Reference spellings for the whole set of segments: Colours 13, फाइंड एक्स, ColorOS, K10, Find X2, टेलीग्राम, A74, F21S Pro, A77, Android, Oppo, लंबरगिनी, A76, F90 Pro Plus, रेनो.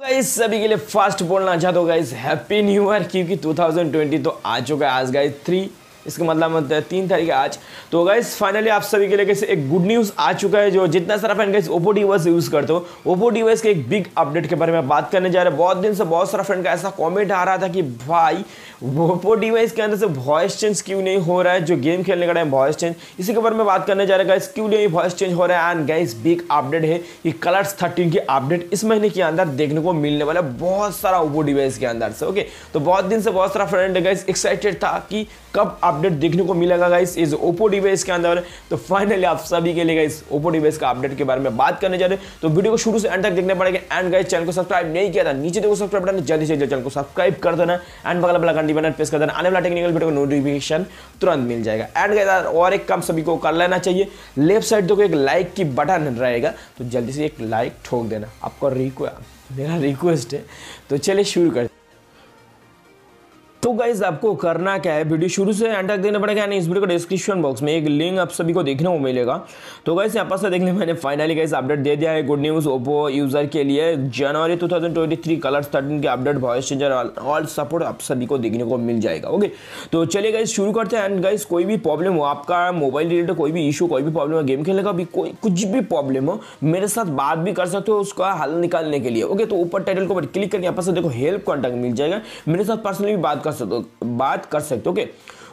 Guys सभी के लिए फास्ट बोलना चाहता हूँ गाइस हैप्पी न्यू ईयर, क्योंकि 2020 तो आ चुका है आज गाइस 3, इसका मतलब होता है 3 तारीख आज। तो गाइस फाइनली आप सभी के लिए कैसे एक गुड न्यूज़ आ चुका है। जो जितना सारा friend guys Oppo device use करते हो, ओप्पो डिवाइस के एक बिग अपडेट के बारे में बात करने जा रहे हैं। बहुत दिन से बहुत सारा फ्रेंड का ऐसा कमेंट आ रहा था कि भाई ओप्पो डिवाइस के अंदर से वॉइस चेंज क्यों नहीं हो रहा है, जो गेम खेलने का टाइम वॉइस चेंज, इसी के बारे में बात करने जा रहे हैं गाइस, क्यों नहीं वॉइस चेंज हो रहा है। एंड गाइस बिग अपडेट है कि कलर्स 13 की अपडेट इस महीने के अंदर देखने को मिलने वाला है बहुत सारा ओप्पो डिवाइस के अंदर से। ओके, तो बहुत दिन से बहुत सारा फ्रेंड गाइस एक्साइटेड था कि कब अपडेट देखने को मिलेगा गाइस इस ओप्पो डिवाइस के अंदर। तो फाइनली आप सभी के लिए गाइस ओप्पो डिवाइस का अपडेट के बारे में बात करने जा रहे हैं, तो वीडियो को शुरू से एंड तक देखने पड़ेगा। एंड गाइस चैनल को सब्सक्राइब नहीं किया था, नीचे देखो सब्सक्राइब बटन, जल्दी से जल्दी चैनल को सब्सक्राइब कर देना एंड बगल वाला घंटी बटन प्रेस कर देना, आने वाला टेक्निकल वीडियो को नोटिफिकेशन तुरंत मिल जाएगा। एंड गाइस और एक काम सभी को कर लेना चाहिए, लेफ्ट साइड देखो एक लाइक की बटन रहेगा, तो जल्दी से एक लाइक ठोक देना, आपका मेरा रिक्वेस्ट है। तो चलिए शुरू करते। तो गाइज आपको करना क्या है, वीडियो शुरू से एंड तक देखना पड़ेगा। इस वीडियो को डिस्क्रिप्शन बॉक्स में एक लिंक आप सभी को देखने को मिलेगा। तो गाइज यहाँ पास से देखने मैंने फाइनली गाइज अपडेट दे दिया है, गुड न्यूज़ ओप्पो यूज़र के लिए। जनवरी 2023 कलर्स 13 के update voice changer all support आप सभी को देखने को मिल जाएगा। ओके, तो चलिए गाइज शुरू करते हैं। एंड गाइज कोई भी प्रॉब्लम हो, आपका मोबाइल रिलेटेड कोई भी इशू, कोई भी प्रॉब्लम हो, गेम खेलने का भी कोई कुछ भी प्रॉब्लम हो, मेरे साथ बात भी कर सकते हो उसका हल निकालने के लिए। ओके, तो ऊपर टाइटल को क्लिक करके यहाँ पास देखो हेल्प कॉन्टैक्ट मिल जाएगा, मेरे साथ पर्सनली बात कर सकते हो। ओके,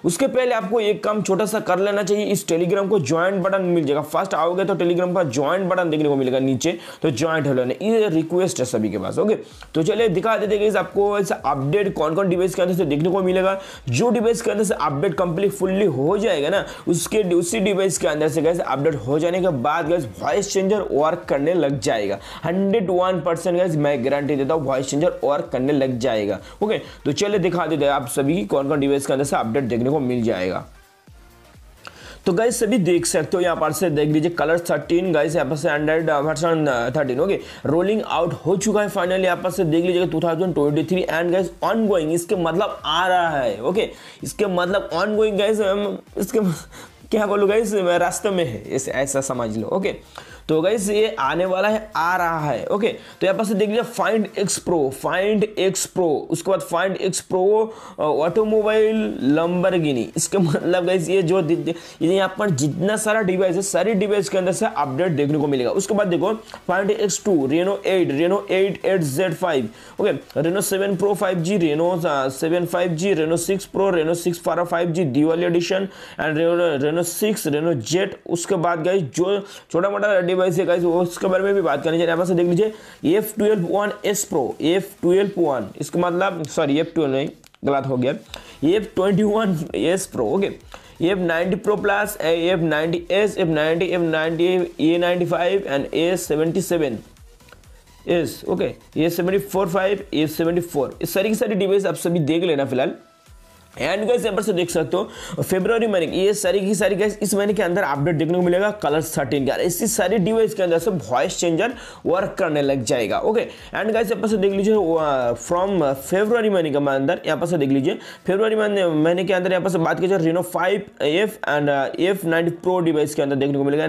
उसके पहले आपको एक काम छोटा सा कर लेना चाहिए, इस टेलीग्राम को ज्वाइंट बटन मिल जाएगा। फर्स्ट आओगे तो टेलीग्राम पर ज्वाइंट बटन देखने को मिलेगा नीचे, तो ज्वाइंट हो लेना, ये रिक्वेस्ट है सभी के पास। ओके, तो चलिए दिखा देते हैं आपको इस अपडेट कौन कौन डिवाइस के अंदर से देखने को मिलेगा। जो डिवाइस के अंदर से अपडेट कंप्लीट फुल्ली हो जाएगा ना, उसी डिवाइस के अंदर से गैस अपडेट हो जाने के बाद गैस वॉइस चेंजर वर्क करने लग जाएगा। 101% गैस मैं गारंटी देता हूँ वॉइस चेंजर वर्क करने लग जाएगा। ओके, तो चलिए दिखा देते हैं आप सभी कौन कौन डिवाइस के अंदर से अपडेट देखने को मिल जाएगा। तो गाइस सभी देख सकते हो, यहाँ पर से देख लीजिए कलर 13 गाइस यहाँ पर से Android version 13 okay rolling out हो चुका है फाइनली। यहाँ पर से देख लीजिएगा 2023 एंड गाइस ऑन गोइंग, इसके मतलब आ रहा है। ओके, इसके मतलब ऑन गोइंग गाइस, इसके क्या बोलूँ गाइस, रास्ते में है, इस ऐसा समझ लो। ओके, तो गाइस ये आने वाला है, आ रहा है। ओके, तो यहाँ पर से देख लीजिए फाइंड एक्स प्रो, उसके बाद फाइंड एक्स pro automobile लंबरगिनी। इसके मतलब गाइस ये जो यहाँ पर जितना सारा डिवाइस है, सारी डिवाइस के अंदर से अपडेट देखने को मिलेगा। उसके बाद देखो फाइंड एक्स two, रेनो 8Z5, okay रेनो 7 Pro 5G, रेनो 7 5G, रेनो 6 Pro, रेनो 6 Pro 5G dual edition and रेनो 6, रेनो Z. उसके बाद गाइस जो छोटा मोटा डिवाइस है गाइस उसके बारे में भी बात करनी चाहिए। यहाँ पर देख लीजिए F21S Pro, F21 इसका मतलब सॉरी F12 नहीं, गलत हो गया, F21S Pro, okay F90 Pro Plus, F90S, F90, F90, A95 and A77 S, okay A74 5, A74। इस सारी की सारी डिवाइस आप सभी देख लेना फिलहाल। एंड गाइस यहाँ पर से देख सकते हो फरवरी महीने ये सारी की सारी गाइस इस महीने के अंदर अपडेट देखने को मिलेगा कलर्स 13 का। इसी सारी डिवाइस के अंदर से वॉइस चेंजर वर्क करने लग जाएगा। ओके, एंड गाइस यहाँ पर से देख लीजिए फ्रॉम फरवरी महीने के अंदर, यहाँ पर से देख लीजिए फरवरी महीने के अंदर यहाँ पर से बात कीजिए रेनो 5F and F90 Pro device के अंदर देखने को मिलेगा।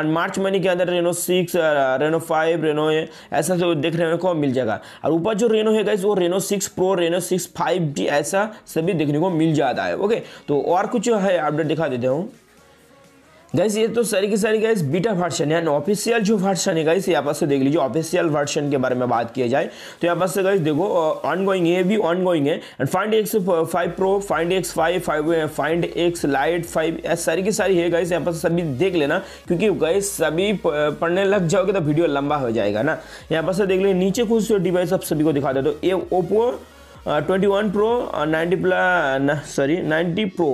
एंड मार्च महीने के अंदर रेनो 6, रेनो 5, रेनो ऐसा सब देखने को मिल जाएगा। और ऊपर जो रेनो है गाइस वो रेनो 6 Pro, रेनो 6 5G ऐसा सभी देखने को मिल जाता है। ओके, तो और कुछ है अपडेट दिखा देते हूं गाइस। ये तो सारी की सारी गाइस बीटा वर्जन है, ऑफिशियल जो वर्जन है गाइस यहाँ पर से देख लीजिए। ऑफिशियल वर्जन के बारे में बात किया जाए तो यहाँ पर से गाइस देखो ऑन गोइंग, ये भी ऑन गोइंग है। And फाइंड एक्स 5 Pro, फाइंड एक्स 5, फाइंड एक्स lite 5, सारी की सारी है गाइस यहाँ पर सभी देख लेना, क्योंकि गाइस सभी पढ़ने लग जाओगे तो वीडियो लंबा हो जाएगा ना। यहाँ पर से देख लीजिए नीचे कुछ डिवाइस आप सभी को दिखा देते हो। ये ओप्पो 21 प्रो, 90 प्रो,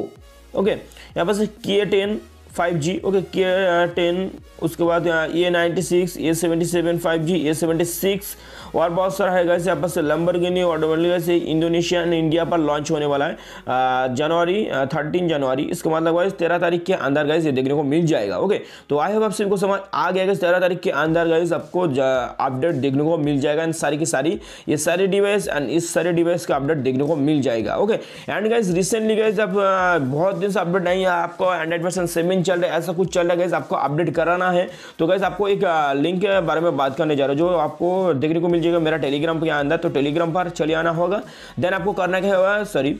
ओके यहाँ पर से K10 5G, ओके K10, उसके बाद A96, A77 5G, A76 और बहुत सारा है गाइस। यहाँ पर से लंबरगिनी ऑटोमोबाइल से इंडोनेशिया एंड इंडिया पर लॉन्च होने वाला है जनवरी 13 जनवरी, इसका मतलब गाइस 13 तारीख के अंदर गाइस ये देखने को मिल जाएगा। ओके, तो आई होप आप सबको समझ आ गया गाइस, 13 तारीख के अंदर गाइस आपको अपडेट देखने को मिल जाएगा। एंड सारी की सारी ये सारे डिवाइस एंड इस सारे डिवाइस का अपडेट देखने को मिल जाएगा। Okay, and guys recently guys आप बहुत दिन से अपडेट नहीं है आपको एंड्रॉइड वर्जन 7 चल रहा है, ऐसा कुछ चल रहा है गाइस, आपको अपडेट कराना है तो गाइस आपको एक लिंक के बारे में बात करने जा रहा हूँ जो आपको देखने को मिल जाएगा मेरा टेलीग्राम के अंदर। तो टेलीग्राम पर चले आना होगा, देन आपको करना क्या होगा, सॉरी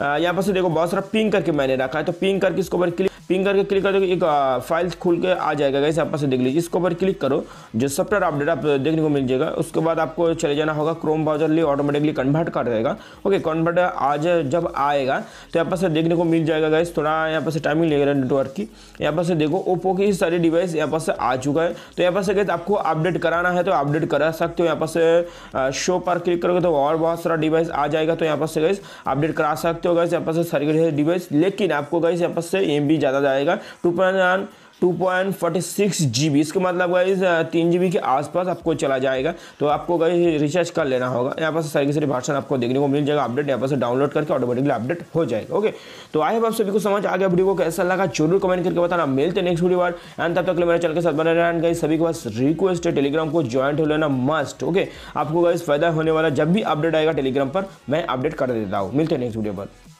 यहाँ पर से देखो बहुत सारा पिंग करके मैंने रखा है, तो पिंग करके इसको पर पिंग करके क्लिक कर दो, एक फाइल खुल के आ जाएगा गाइस, आप से देख लीजिए। इसको पर क्लिक करो, जो सॉफ्टवेयर अपडेट आप देखने को मिल जाएगा। उसके बाद आपको चले जाना होगा क्रोम ब्राउजर लिए, ऑटोमेटिकली कन्वर्ट कर देगा। ओके, कन्वर्ट आज जब आएगा तो यहाँ पर से देखने को मिल जाएगा गाइस। थोड़ा यहाँ पर से टाइमिंग लगेगा नेटवर्क की। यहाँ पर से देखो ओप्पो की सारी डिवाइस यहाँ पर से आ चुका है। तो यहाँ पर से गाइस आपको अपडेट कराना है तो अपडेट करा सकते हो। यहाँ पर से शो पर क्लिक करोगे तो और बहुत सारा डिवाइस आ जाएगा, तो यहाँ पर से गाइस अपडेट करा सकते हो गाइस। यहाँ पर से सारी डिवाइस, लेकिन आपको गाइस यहाँ पर से MB ज़्यादा जाएगा, 2.46 GB। इसके मतलब गाइस 3 GB के आसपास आपको चला जाएगा, तो आपको गाइस रिचार्ज कर लेना होगा। यहाँ पर सारी भाषण आपको देखने को मिल जाएगा अपडेट, यहाँ पर से डाउनलोड करके ऑटोमेटिकली अपडेट हो जाएगा। ओके, तो आई होप आप सभी को समझ आ गया। वीडियो को कैसा लगा जरूर कमेंट करके बताना। मिलते हैं नेक्स्ट वीडियो बार, एंड तब तक मेरे चैनल के साथ बने रहना। गाइस सभी के पास रिक्वेस्ट है, टेलीग्राम को ज्वाइन हो लेना मस्ट। ओके, आपको गाइस फायदा होने वाला, जब भी अपडेट आएगा टेलीग्राम पर मैं अपडेट कर देता हूँ। मिलते हैं नेक्स्ट वीडियो पर।